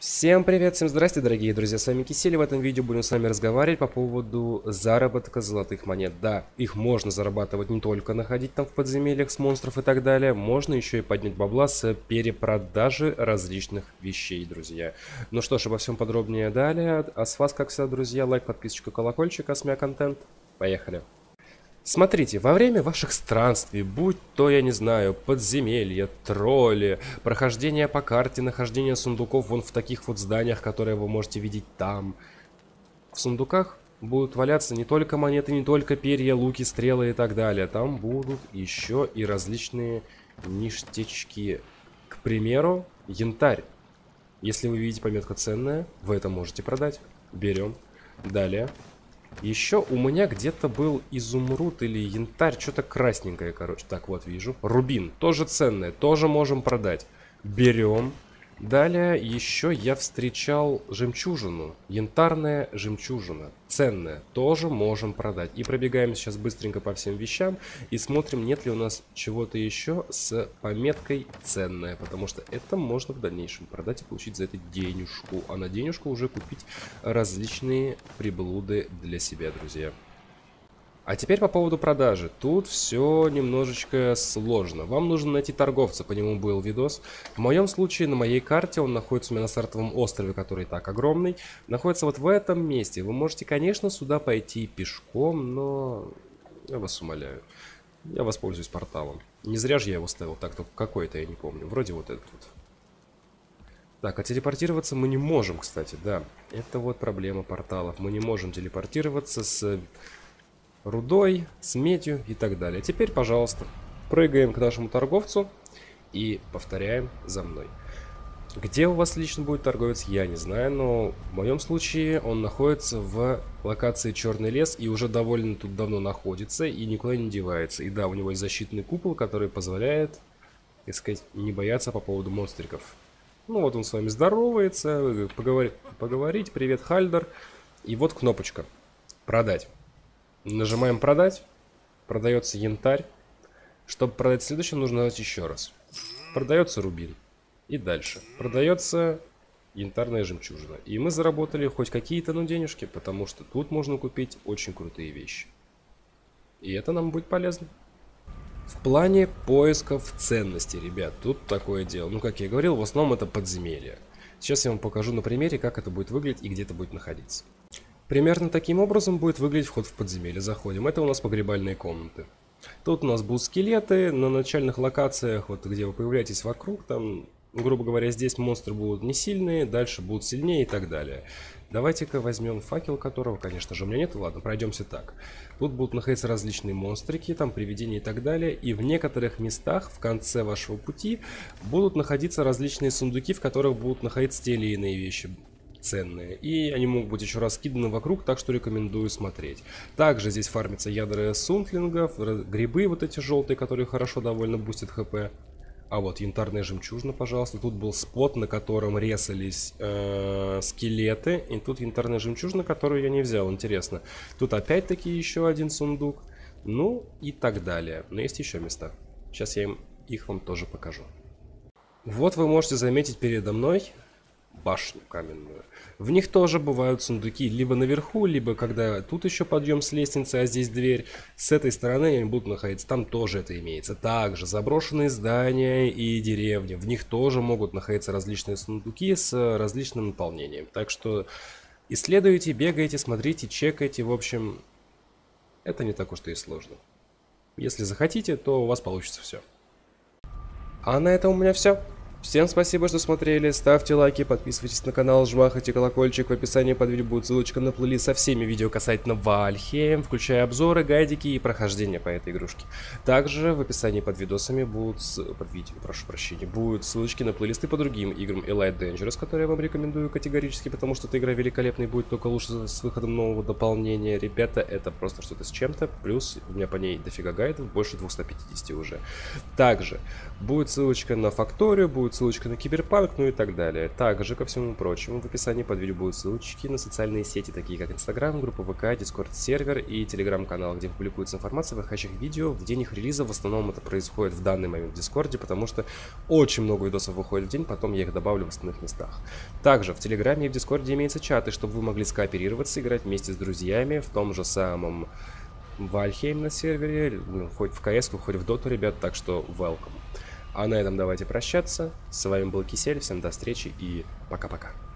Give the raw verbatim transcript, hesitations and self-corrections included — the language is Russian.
Всем привет, всем здрасте, дорогие друзья, с вами Кисель, и в этом видео будем с вами разговаривать по поводу заработка золотых монет. Да, их можно зарабатывать не только находить там в подземельях с монстров и так далее, можно еще и поднять бабла с перепродажи различных вещей, друзья. Ну что ж, обо всем подробнее далее, а с вас, как всегда, друзья, лайк, подписочка, колокольчик, осмя контент, поехали. Смотрите, во время ваших странствий, будь то, я не знаю, подземелья, тролли, прохождение по карте, нахождение сундуков вон в таких вот зданиях, которые вы можете видеть там. В сундуках будут валяться не только монеты, не только перья, луки, стрелы и так далее. Там будут еще и различные ништячки. К примеру, янтарь. Если вы видите пометку «ценная», вы это можете продать. Берем. Далее. Еще у меня где-то был изумруд или янтарь, что-то красненькое, короче. Так, вот вижу. Рубин, тоже ценное, тоже можем продать. Берем. Далее еще я встречал жемчужину. Янтарная жемчужина. Ценная, тоже можем продать. И пробегаем сейчас быстренько по всем вещам и смотрим, нет ли у нас чего-то еще с пометкой «ценная». Потому что это можно в дальнейшем продать и получить за это денежку. А на денежку уже купить различные приблуды для себя, друзья. А теперь по поводу продажи. Тут все немножечко сложно. Вам нужно найти торговца, по нему был видос. В моем случае на моей карте он находится у меня на стартовом острове, который и так огромный. Находится вот в этом месте. Вы можете, конечно, сюда пойти пешком, но я вас умоляю. Я воспользуюсь порталом. Не зря же я его ставил так, только какой-то я не помню. Вроде вот этот вот. Так, а телепортироваться мы не можем, кстати, да. Это вот проблема порталов. Мы не можем телепортироваться с... рудой, с медью и так далее. Теперь, пожалуйста, прыгаем к нашему торговцу и повторяем за мной. Где у вас лично будет торговец, я не знаю, но в моем случае он находится в локации «Черный лес» и уже довольно тут давно находится и никуда не девается. И да, у него есть защитный купол, который позволяет, так сказать, не бояться по поводу монстриков. Ну вот он с вами здоровается, поговорит, поговорить, привет, Халдер. И вот кнопочка «Продать». Нажимаем «Продать». Продается янтарь. Чтобы продать следующий, нужно нажать еще раз. Продается рубин. И дальше. Продается янтарная жемчужина. И мы заработали хоть какие-то, ну, денежки, потому что тут можно купить очень крутые вещи. И это нам будет полезно. В плане поисков ценностей, ребят, тут такое дело. Ну, как я и говорил, в основном это подземелье. Сейчас я вам покажу на примере, как это будет выглядеть и где это будет находиться. Примерно таким образом будет выглядеть вход в подземелье. Заходим. Это у нас погребальные комнаты. Тут у нас будут скелеты. На начальных локациях, вот где вы появляетесь вокруг, там, грубо говоря, здесь монстры будут не сильные, дальше будут сильнее и так далее. Давайте-ка возьмем факел, которого, конечно же, у меня нет. Ладно, пройдемся так. Тут будут находиться различные монстрики, там привидения и так далее. И в некоторых местах в конце вашего пути будут находиться различные сундуки, в которых будут находиться те или иные вещи ценные, и они могут быть еще раскиданы вокруг, так что рекомендую смотреть. Также здесь фармятся ядра сунтлингов, грибы вот эти желтые, которые хорошо довольно бустят хп. А вот янтарная жемчужина, пожалуйста. Тут был спот, на котором резались э, скелеты, и тут янтарная жемчужина, которую я не взял, интересно. Тут опять-таки еще один сундук, ну и так далее. Но есть еще места, сейчас я им, их вам тоже покажу. Вот вы можете заметить передо мной башню каменную. В них тоже бывают сундуки, либо наверху, либо когда тут еще подъем с лестницы, а здесь дверь, с этой стороны они будут находиться, там тоже это имеется. Также заброшенные здания и деревни, в них тоже могут находиться различные сундуки с различным наполнением. Так что исследуйте, бегайте, смотрите, чекайте, в общем, это не так уж и сложно. Если захотите, то у вас получится все. А на этом у меня все. Всем спасибо, что смотрели, ставьте лайки, подписывайтесь на канал, жмахайте колокольчик, в описании под видео будет ссылочка на плейлист со всеми видео касательно Valheim, включая обзоры, гайдики и прохождение по этой игрушке. Также в описании под видосами будут, под видео, прошу прощения, будут ссылочки на плейлисты по другим играм Elite Dangerous, которые я вам рекомендую категорически, потому что эта игра великолепная и будет только лучше с выходом нового дополнения. Ребята, это просто что-то с чем-то, плюс у меня по ней дофига гайдов, больше двухсот пятидесяти уже. Также будет ссылочка на Factorio, будет будет ссылочка на Киберпанк, ну и так далее. Также, ко всему прочему, в описании под видео будут ссылочки на социальные сети, такие как Инстаграм, группа ВК, Дискорд-сервер и Телеграм-канал, где публикуется информация о выходящих видео в день их релиза. В основном это происходит в данный момент в Дискорде, потому что очень много видосов выходит в день, потом я их добавлю в остальных местах. Также в Телеграме и в Дискорде имеются чаты, чтобы вы могли скооперироваться, играть вместе с друзьями в том же самом Valheim на сервере, хоть в КС, хоть в доту, ребят, так что welcome. А на этом давайте прощаться. С вами был Кисель, всем до встречи и пока-пока.